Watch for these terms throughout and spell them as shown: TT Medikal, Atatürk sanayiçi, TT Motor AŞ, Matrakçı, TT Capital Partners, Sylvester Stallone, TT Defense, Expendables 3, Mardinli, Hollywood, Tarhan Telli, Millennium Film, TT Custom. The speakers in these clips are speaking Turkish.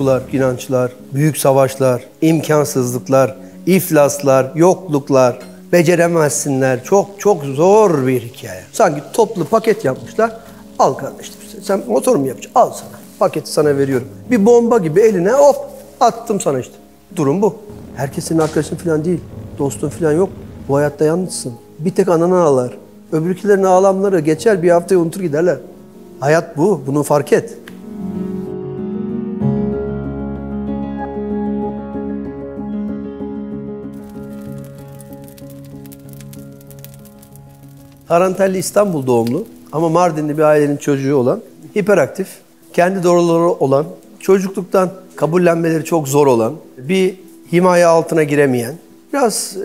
tutkular, inançlar, büyük savaşlar, imkansızlıklar, iflaslar, yokluklar, beceremezsinler. Çok çok zor bir hikaye. Sanki toplu paket yapmışlar. Al kardeşim, sen motor mu yapacaksın? Al sana. Paketi sana veriyorum. Bir bomba gibi eline hop attım sana işte. Durum bu. Herkes senin arkadaşın falan değil. Dostun falan yok. Bu hayatta yalnızsın. Bir tek ananı ağlar. Öbürkilerin ağlamları geçer, bir haftayı unutur giderler. Hayat bu. Bunu fark et. Tarhan Telli İstanbul doğumlu ama Mardinli bir ailenin çocuğu olan, hiperaktif, kendi doğruları olan, çocukluktan kabullenmeleri çok zor olan, bir himaye altına giremeyen, biraz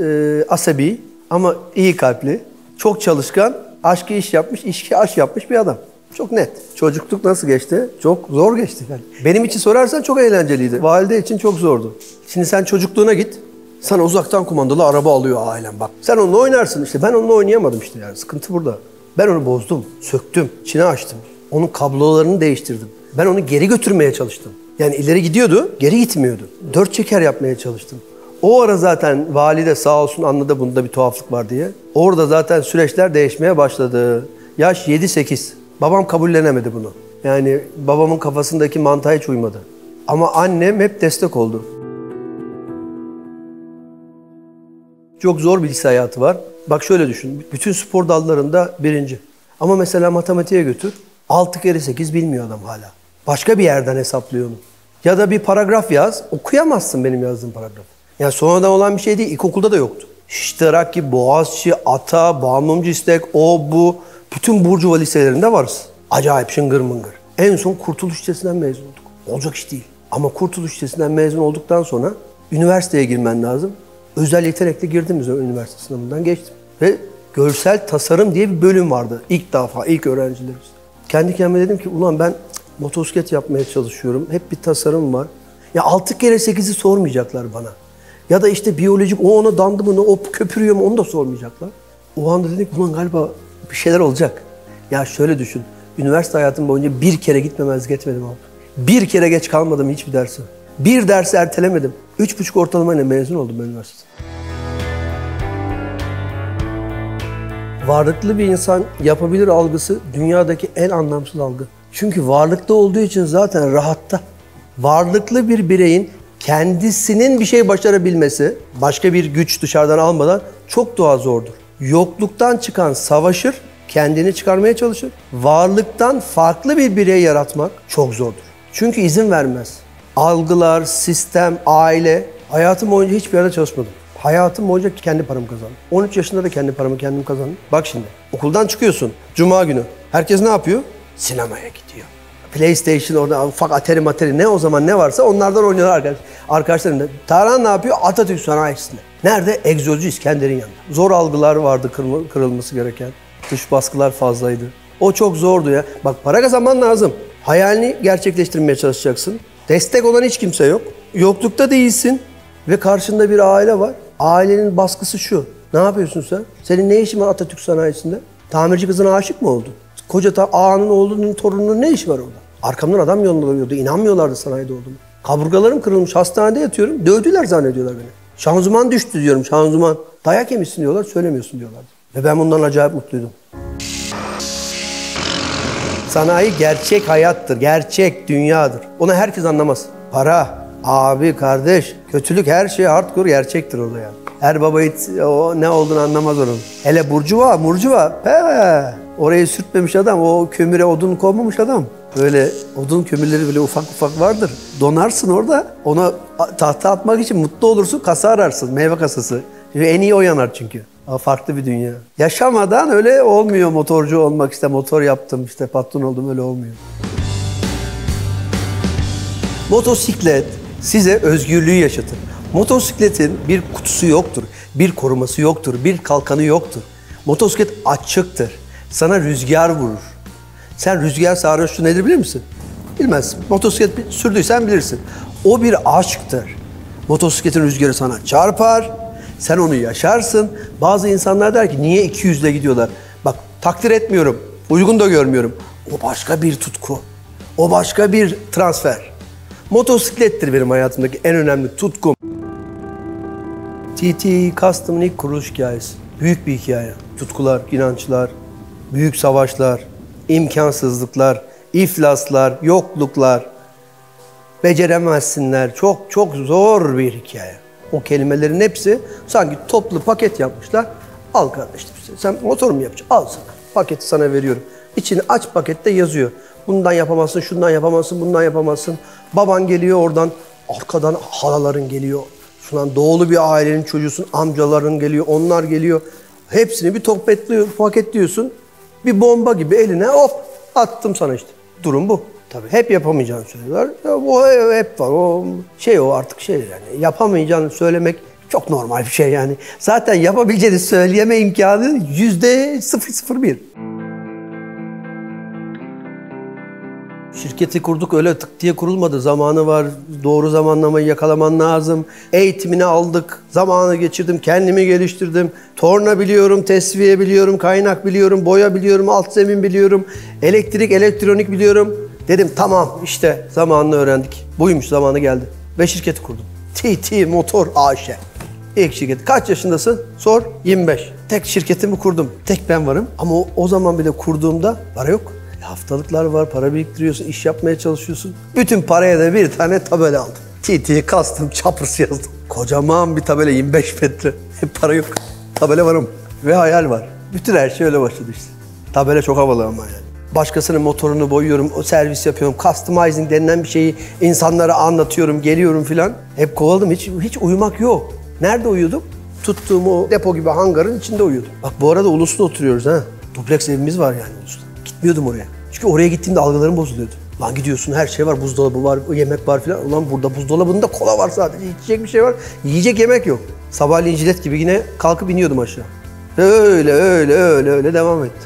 asabi ama iyi kalpli, çok çalışkan, aşkı iş yapmış, işki aşk yapmış bir adam. Çok net. Çocukluk nasıl geçti? Çok zor geçti. Yani benim için sorarsan çok eğlenceliydi. Valide için çok zordu. Şimdi sen çocukluğuna git. Sana uzaktan kumandalı araba alıyor ailen bak. Sen onunla oynarsın işte. Ben onunla oynayamadım işte yani. Sıkıntı burada. Ben onu bozdum, söktüm, çine açtım. Onun kablolarını değiştirdim. Ben onu geri götürmeye çalıştım. Yani ileri gidiyordu, geri gitmiyordu. Dört çeker yapmaya çalıştım. O ara zaten valide sağ olsun anladı bunda bir tuhaflık var diye. Orada zaten süreçler değişmeye başladı. Yaş 7-8. Babam kabullenemedi bunu. Yani babamın kafasındaki mantığa hiç uymadı. Ama annem hep destek oldu. Çok zor bir lise hayatı var. Bak şöyle düşün, bütün spor dallarında birinci. Ama mesela matematiğe götür, 6 kere 8 bilmiyor adam hala. Başka bir yerden hesaplıyor onu. Ya da bir paragraf yaz, okuyamazsın benim yazdığım paragrafı. Yani sonradan olan bir şey değil, ilkokulda da yoktu. Şiştiraki, Boğaziçi, Ata, Bağımlımcı İstek, o, bu, bütün Burcuva liselerinde varız. Acayip şıngır mıngır. En son Kurtuluş Lisesi'nden mezun olduk. Olacak iş değil. Ama Kurtuluş Lisesi'nden mezun olduktan sonra üniversiteye girmen lazım. Özel yetenekle girdim üniversite sınavından geçtim. Ve görsel tasarım diye bir bölüm vardı. İlk defa, ilk öğrencilerimiz. Kendi kendime dedim ki ulan ben motosiklet yapmaya çalışıyorum. Hep bir tasarım var. Ya 6 kere 8'i sormayacaklar bana. Ya da işte biyolojik o ona dandı mı, o köpürüyor mu onu da sormayacaklar. O anda dedim ki ulan galiba bir şeyler olacak. Ya şöyle düşün. Üniversite hayatım boyunca bir kere gitmemezlik etmedim abi. Bir kere geç kalmadım hiçbir dersi. Bir dersi ertelemedim. 3,5 ortalamayla mezun oldum üniversiteden. Varlıklı bir insan yapabilir algısı dünyadaki en anlamsız algı. Çünkü varlıklı olduğu için zaten rahatta. Varlıklı bir bireyin kendisinin bir şey başarabilmesi, başka bir güç dışarıdan almadan çok daha zordur. Yokluktan çıkan savaşır, kendini çıkarmaya çalışır. Varlıktan farklı bir birey yaratmak çok zordur. Çünkü izin vermez. Algılar, sistem, aile. Hayatım boyunca hiçbir yerde çalışmadım. Hayatım boyunca kendi paramı kazandım. 13 yaşında da kendi paramı kendim kazandım. Bak şimdi, okuldan çıkıyorsun. Cuma günü. Herkes ne yapıyor? Sinemaya gidiyor. PlayStation orada ufak atari ne o zaman ne varsa onlardan oynuyorlar arkadaşlarım da. Tarhan ne yapıyor? Atatürk sanayiçisinde. Nerede? Egzozcu İskender'in yanında. Zor algılar vardı kırılması gereken. Dış baskılar fazlaydı. O çok zordu ya. Bak para kazanman lazım. Hayalini gerçekleştirmeye çalışacaksın. Destek olan hiç kimse yok. Yoklukta değilsin ve karşında bir aile var. Ailenin baskısı şu. Ne yapıyorsun sen? Senin ne işin var Atatürk sanayisinde? Tamirci kızına aşık mı oldun? Koca ağanın oğlunun torununun ne işi var orada? Arkamdan adam yolluyordu. İnanmıyorlardı sanayide olduğumu. Kaburgalarım kırılmış. Hastanede yatıyorum. Dövdüler zannediyorlar beni. Şanzıman düştü diyorum. Şanzıman. Dayak yemişsin diyorlar. Söylemiyorsun diyorlardı. Ve ben bundan acayip mutluydum. Sanayi gerçek hayattır, gerçek dünyadır. Onu herkes anlamaz. Para, abi, kardeş, kötülük her şey hardcore gerçektir orada yani. Her baba o ne olduğunu anlamaz onun. Hele burcuva, murcuva, orayı sürtmemiş adam, o kömüre odun koymamış adam. Böyle odun kömürleri bile ufak ufak vardır. Donarsın orada, ona tahta atmak için mutlu olursun, kasa ararsın, meyve kasası. Çünkü en iyi o yanar çünkü. Farklı bir dünya. Yaşamadan öyle olmuyor motorcu olmak. İşte motor yaptım, işte patron oldum öyle olmuyor. Motosiklet size özgürlüğü yaşatır. Motosikletin bir kutusu yoktur, bir koruması yoktur, bir kalkanı yoktur. Motosiklet açıktır. Sana rüzgar vurur. Sen rüzgar sarhoşluğu nedir bilir misin? Bilmezsin. Motosiklet sürdüysen bilirsin. O bir aşktır. Motosikletin rüzgarı sana çarpar. Sen onu yaşarsın. Bazı insanlar der ki niye 200'le gidiyorlar? Bak takdir etmiyorum, uygun da görmüyorum. O başka bir tutku, o başka bir transfer. Motosiklettir benim hayatımdaki en önemli tutkum. TT Custom'ın ilk kuruluş hikayesi. Büyük bir hikaye. Tutkular, inançlar, büyük savaşlar, imkansızlıklar, iflaslar, yokluklar, beceremezsinler. Çok çok zor bir hikaye. O kelimelerin hepsi sanki toplu paket yapmışlar. Al kardeşim, sen motor mu yapacaksın? Al sana. Paketi sana veriyorum. İçini aç, pakette yazıyor. Bundan yapamazsın, şundan yapamazsın, bundan yapamazsın. Baban geliyor oradan, arkadan halaların geliyor. Şundan doğulu bir ailenin çocuğusun, amcaların geliyor, onlar geliyor. Hepsini bir paketliyorsun. Bir bomba gibi eline hop attım sana işte. Durum bu. Tabii hep yapamayacağını söylüyorlar. O hep var. O şey, o artık şey yani, yapamayacağını söylemek çok normal bir şey yani. Zaten yapabileceğini söyleyeme imkanı %0,01. Şirketi kurduk, öyle tık diye kurulmadı. Zamanı var, doğru zamanlamayı yakalaman lazım. Eğitimini aldık, zamanı geçirdim, kendimi geliştirdim. Torna biliyorum, tesviye biliyorum, kaynak biliyorum, boya biliyorum, alt zemin biliyorum. Elektrik, elektronik biliyorum. Dedim tamam, işte zamanını öğrendik. Buymuş, zamanı geldi. Ve şirketi kurdum. TT Motor AŞ. İlk şirket. Kaç yaşındasın? Sor. 25. Tek şirketimi kurdum. Tek ben varım. Ama o zaman bile kurduğumda para yok. Haftalıklar var, para biriktiriyorsun, iş yapmaya çalışıyorsun. Bütün paraya da bir tane tabela aldım. TT'yi kastım, çapırsı yazdım. Kocaman bir tabela, 25 metre. Para yok. Tabela varım ve hayal var. Bütün her şey öyle başladı işte. Tabela çok havalı ama yani. Başkasının motorunu boyuyorum, o servis yapıyorum, customizing denilen bir şeyi insanlara anlatıyorum, geliyorum filan. Hep kovaladım, hiç uyumak yok. Nerede uyuyordum? Tuttuğum o depo gibi hangarın içinde uyuyordum. Bak bu arada Ulus'ta oturuyoruz ha. Dupleks evimiz var yani Ulus'ta. Gitmiyordum oraya. Çünkü oraya gittiğimde algılarım bozuluyordu. Lan gidiyorsun, her şey var, buzdolabı var, yemek var filan. Ulan burada buzdolabında kola var sadece, içecek bir şey var, yiyecek yemek yok. Sabahleyin jilet gibi yine kalkıp iniyordum aşağı. Öyle devam etti.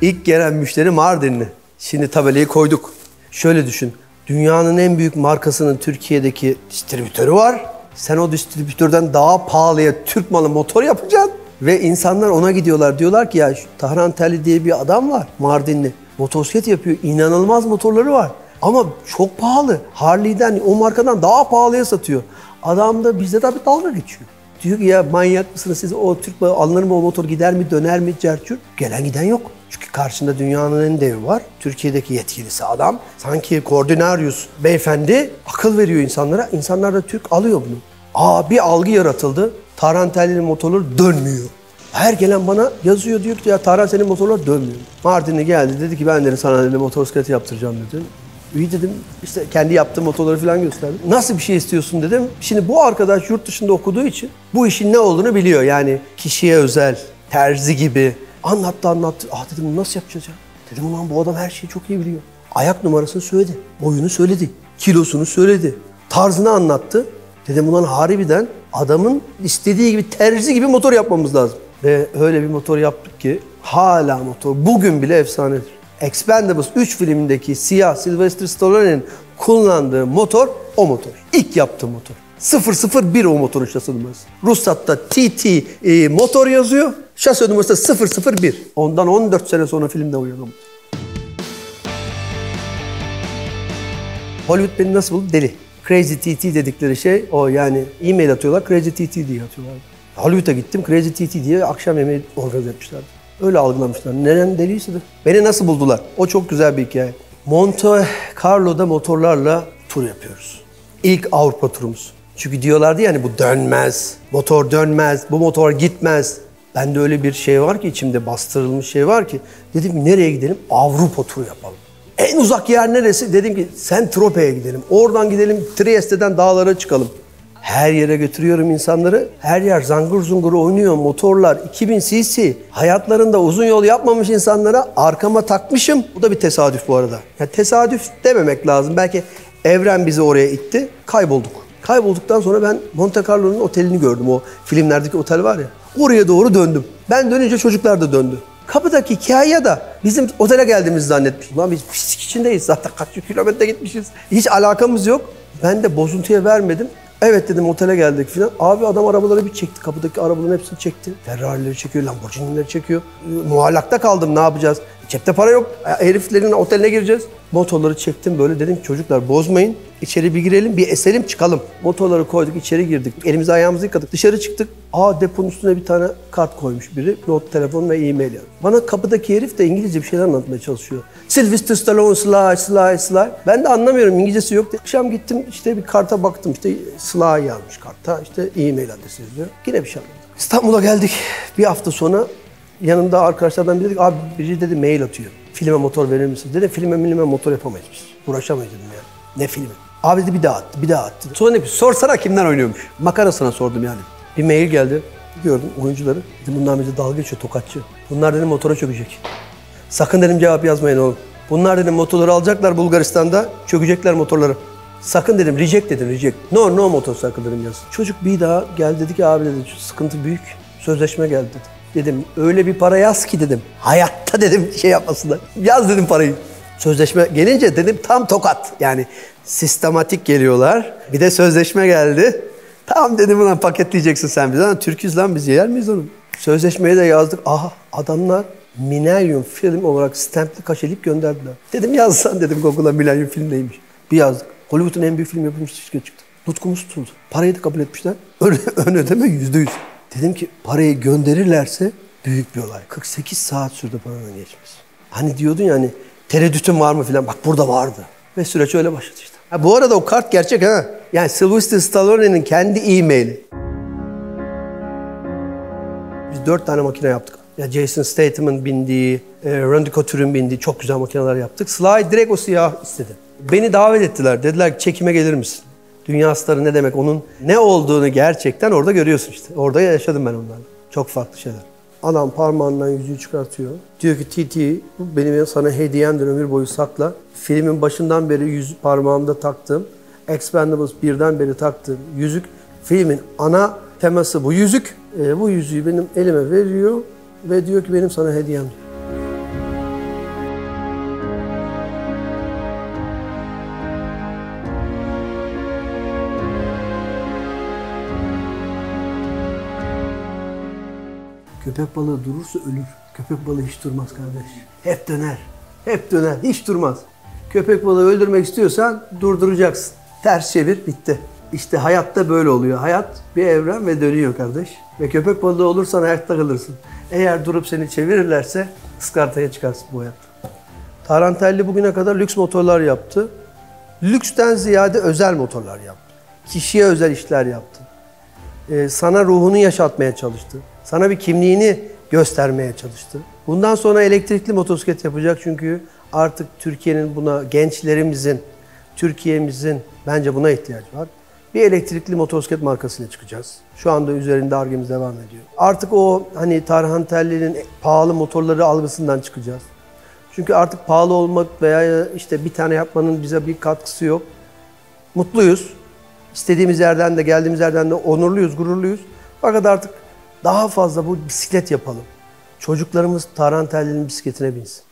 İlk gelen müşteri Mardinli. Şimdi tabelayı koyduk. Şöyle düşün, dünyanın en büyük markasının Türkiye'deki distribütörü var. Sen o distribütörden daha pahalıya Türk malı motor yapacaksın. Ve insanlar ona gidiyorlar, diyorlar ki ya Tarhan Telli diye bir adam var, Mardinli. Motosiklet yapıyor, inanılmaz motorları var. Ama çok pahalı. Harley'den, o markadan daha pahalıya satıyor. Adam da bizde tabii dalga geçiyor. Diyor ki ya manyak mısınız siz, o Türk malı alınır mı, o motor gider mi, döner mi, cerçür? Gelen giden yok. Çünkü karşında dünyanın en devi var. Türkiye'deki yetkilisi adam. Sanki Koordinarius beyefendi akıl veriyor insanlara. İnsanlar da Türk alıyor bunu. Aa, bir algı yaratıldı. Tarhan Telli'nin motorları dönmüyor. Her gelen bana yazıyor, diyor ki ya Tarhan senin motorlar dönmüyor. Mardin'e geldi, dedi ki ben de sana dedi, motosikleti yaptıracağım dedi. İyi dedim, işte kendi yaptığım motorları falan gösterdim. Nasıl bir şey istiyorsun dedim. Şimdi bu arkadaş yurt dışında okuduğu için bu işin ne olduğunu biliyor. Yani kişiye özel, terzi gibi. Anlattı. Ah dedim, nasıl yapacağız ya? Dedim ulan bu adam her şeyi çok iyi biliyor. Ayak numarasını söyledi, boyunu söyledi, kilosunu söyledi, tarzını anlattı. Dedim ulan harbiden adamın istediği gibi, terzi gibi motor yapmamız lazım. Ve öyle bir motor yaptık ki hala motor bugün bile efsanedir. Expendables 3 filmindeki siyah Sylvester Stallone'nin kullandığı motor o motor. İlk yaptığım motor. 001 o motorun şase numarası. Ruhsatta TT motor yazıyor. Şase numarası 001. Ondan 14 sene sonra filmde oynadım. Hollywood beni nasıl buldu? Deli. Crazy TT dedikleri şey o yani, e-mail atıyorlar, Crazy TT diye atıyorlar. Hollywood'a gittim, Crazy TT diye akşam yemeği organize etmişlerdi. Öyle algılamışlar. Neren deliyse de. Beni nasıl buldular? O çok güzel bir hikaye. Monte Carlo'da motorlarla tur yapıyoruz. İlk Avrupa turumuz. Çünkü diyorlardı yani bu dönmez, motor dönmez, bu motor gitmez. Bende öyle bir şey var ki, içimde bastırılmış şey var ki. Dedim nereye gidelim? Avrupa turu yapalım. En uzak yer neresi? Dedim ki Sentrope'ye gidelim. Oradan gidelim, Trieste'den dağlara çıkalım. Her yere götürüyorum insanları. Her yer zangır zungur oynuyor, motorlar 2000 cc. Hayatlarında uzun yol yapmamış insanlara arkama takmışım. Bu da bir tesadüf bu arada. Yani tesadüf dememek lazım. Belki evren bizi oraya itti. Kaybolduk. Kaybolduktan sonra ben Monte Carlo'nun otelini gördüm. O filmlerdeki otel var ya. Oraya doğru döndüm. Ben dönünce çocuklar da döndü. Kapıdaki hikaye de bizim otele geldiğimizi zannetmiş. Lan biz fizik içindeyiz zaten, kaç kilometre gitmişiz. Hiç alakamız yok. Ben de bozuntuya vermedim. Evet dedim, otele geldik filan. Abi adam arabaları bir çekti. Kapıdaki arabaların hepsini çekti. Ferrari'leri çekiyor, Lamborghini'leri çekiyor. Muallakta kaldım, ne yapacağız? Cepte para yok. Heriflerin oteline gireceğiz. Motorları çektim böyle, dedim çocuklar bozmayın. İçeri bir girelim, bir eselim, çıkalım. Motorları koyduk, içeri girdik. Elimizi ayağımızı yıkadık. Dışarı çıktık. Aa, deponun üstüne bir tane kart koymuş biri. Not, telefon ve e-mail yani. Bana kapıdaki herif de İngilizce bir şeyler anlatmaya çalışıyor. Sylvester Stallone, Sly. Ben de anlamıyorum, İngilizcesi yok. Akşam gittim işte bir karta baktım. İşte Sly yazmış karta. İşte e-mail adresi yazıyor. Yine bir şey anladım. İstanbul'a geldik. Bir hafta sonra yanımda arkadaşlardan biri dedi, abi biri dedi mail atıyor. Filme motor verir misiniz? Dedi filme motor yapamayız biz. Uğraşamayız dedim yani. Ne filmi? Abi dedi bir daha attı. Sonra ne? Sorsana kimden oynuyormuş. Makarasına sordum yani. Bir mail geldi. Gördüm oyuncuları. Dedim bunlar bize dalga geçiyor, tokatçı. Bunlar dedim motora çökecek. Sakın dedim cevap yazmayın oğlum. Bunlar dedim motorları alacaklar Bulgaristan'da. Çökecekler motorları. Sakın dedim reject. No motorcycle dedim yaz. Çocuk bir daha geldi dedi ki abi dedi sıkıntı büyük. Sözleşme geldi dedi. Dedim öyle bir para yaz ki dedim. Hayatta dedim şey yapmasınlar. Yaz dedim parayı. Sözleşme gelince dedim tam tokat. Yani sistematik geliyorlar. Bir de sözleşme geldi. Tamam dedim ulan paketleyeceksin sen bizi. Lan Türk'üz lan biz yer miyiz oğlum? Sözleşmeyi de yazdık. Aha adamlar Millennium Film olarak stampli kaşelip gönderdiler. Dedim yazsan dedim Google'a Millennium Film neymiş. Bir yazdık. Hollywood'un en büyük film yapımcısı çıktı. Tutkumuz tutuldu. Parayı da kabul etmişler. Ön ödeme %100. Dedim ki parayı gönderirlerse büyük bir olay. 48 saat sürdü paranın geçmesi. Hani diyordun ya hani tereddütün var mı filan. Bak burada vardı. Ve süreç öyle başladı işte. Ha, bu arada o kart gerçek ha. Yani Sylvester Stallone'nin kendi e-maili. Biz 4 tane makine yaptık. Ya Jason Statham'ın bindiği, Randy Couture'un bindiği çok güzel makineler yaptık. Sly direkt o siyah istedi. Beni davet ettiler. Dediler ki çekime gelir misin? Dünya starı ne demek, onun ne olduğunu gerçekten orada görüyorsun işte. Orada yaşadım ben onlarla. Çok farklı şeyler. Adam parmağından yüzüğü çıkartıyor. Diyor ki TT, bu benim sana hediyemdir, ömür boyu sakla. Filmin başından beri yüzük parmağımda taktığım, Expendables 1'den beri taktığım yüzük, filmin ana teması bu yüzük. Bu yüzüğü benim elime veriyor ve diyor ki benim sana hediyemdir. Köpek balığı durursa ölür. Köpek balığı hiç durmaz kardeş. Hep döner. Hep döner. Hiç durmaz. Köpek balığı öldürmek istiyorsan durduracaksın. Ters çevir, bitti. İşte hayatta böyle oluyor. Hayat bir evren ve dönüyor kardeş. Ve köpek balığı olursan hayatta kalırsın. Eğer durup seni çevirirlerse ıskartaya çıkarsın bu hayatta. Tarhan Telli bugüne kadar lüks motorlar yaptı. Lüksten ziyade özel motorlar yaptı. Kişiye özel işler yaptı. Sana ruhunu yaşatmaya çalıştı. Sana bir kimliğini göstermeye çalıştı. Bundan sonra elektrikli motosiklet yapacak çünkü artık Türkiye'nin buna, gençlerimizin, Türkiye'mizin bence buna ihtiyacı var. Bir elektrikli motosiklet markasıyla çıkacağız. Şu anda üzerinde Ar-Ge'miz devam ediyor. Artık o hani Tarhan Telli'nin pahalı motorları algısından çıkacağız. Çünkü artık pahalı olmak veya işte bir tane yapmanın bize bir katkısı yok. Mutluyuz. İstediğimiz yerden de, geldiğimiz yerden de onurluyuz, gururluyuz. Fakat artık daha fazla bu bisiklet yapalım. Çocuklarımız Tarhan Telli'nin bisikletine binsin.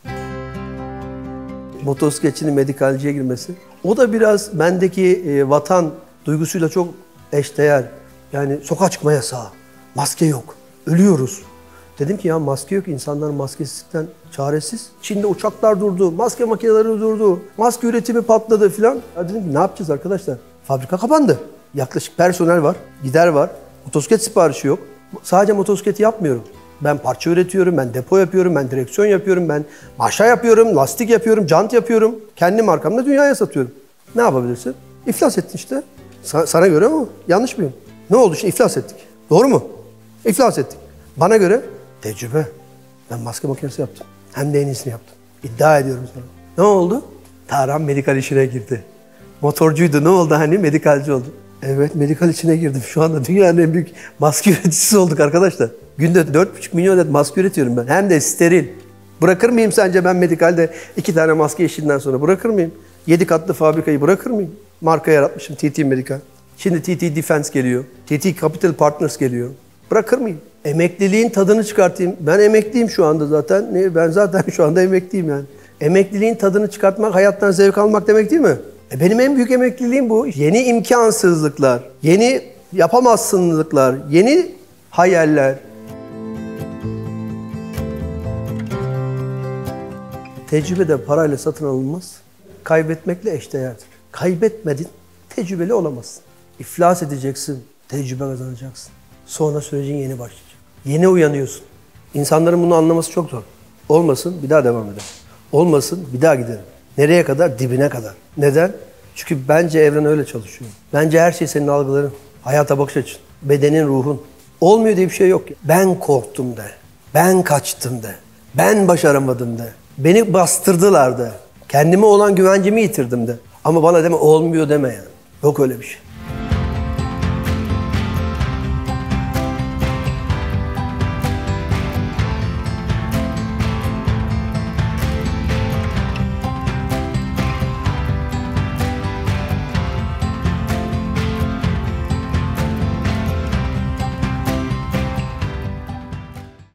Motosikletçinin medikalciye girmesi. O da biraz bendeki vatan duygusuyla çok eşdeğer. Yani sokağa çıkma yasağı, maske yok, ölüyoruz. Dedim ki ya maske yok, insanlar maskesizlikten çaresiz. Çin'de uçaklar durdu, maske makineleri durdu, maske üretimi patladı filan. Dedim ki ne yapacağız arkadaşlar? Fabrika kapandı. Yaklaşık personel var, gider var, motosiklet siparişi yok. Sadece motosikleti yapmıyorum. Ben parça üretiyorum, ben depo yapıyorum, ben direksiyon yapıyorum, ben maşa yapıyorum, lastik yapıyorum, jant yapıyorum. Kendi markamla dünyaya satıyorum. Ne yapabilirsin? İflas ettin işte. Sana göre mi? Yanlış mıyım? Ne oldu şimdi? İflas ettik. Doğru mu? İflas ettik. Bana göre tecrübe. Ben maske makinesi yaptım. Hem de en iyisini yaptım. İddia ediyorum sana. Ne oldu? Tarhan medikal işine girdi. Motorcuydu. Ne oldu hani? Medikalci oldu. Evet, medikal içine girdim. Şu anda dünyanın en büyük maske üreticisi olduk arkadaşlar. Günde 4,5 milyon adet maske üretiyorum ben. Hem de steril. Bırakır mıyım sence ben medikalde 2 tane maske işinden sonra bırakır mıyım? 7 katlı fabrikayı bırakır mıyım? Marka yaratmışım TT Medikal. Şimdi TT Defense geliyor. TT Capital Partners geliyor. Bırakır mıyım? Emekliliğin tadını çıkartayım. Ben emekliyim şu anda zaten. Ben zaten şu anda emekliyim yani. Emekliliğin tadını çıkartmak, hayattan zevk almak demek değil mi? Benim en büyük emekliliğim bu. Yeni imkansızlıklar, yeni yapamazsınlıklar, yeni hayaller. Tecrübe de parayla satın alınmaz. Kaybetmekle eşdeğerdir. Kaybetmedin, tecrübeli olamazsın. İflas edeceksin, tecrübe kazanacaksın. Sonra sürecin yeni başlayacak. Yeni uyanıyorsun. İnsanların bunu anlaması çok zor. Olmasın, bir daha devam eder. Olmasın, bir daha giderim. Nereye kadar? Dibine kadar. Neden? Çünkü bence evren öyle çalışıyor. Bence her şey senin algıların. Hayata bakış açın, bedenin, ruhun. Olmuyor diye bir şey yok. Ben korktum de, ben kaçtım de, ben başaramadım de, beni bastırdılar de, kendime olan güvencimi yitirdim de. Ama bana deme, olmuyor deme yani. Yok öyle bir şey.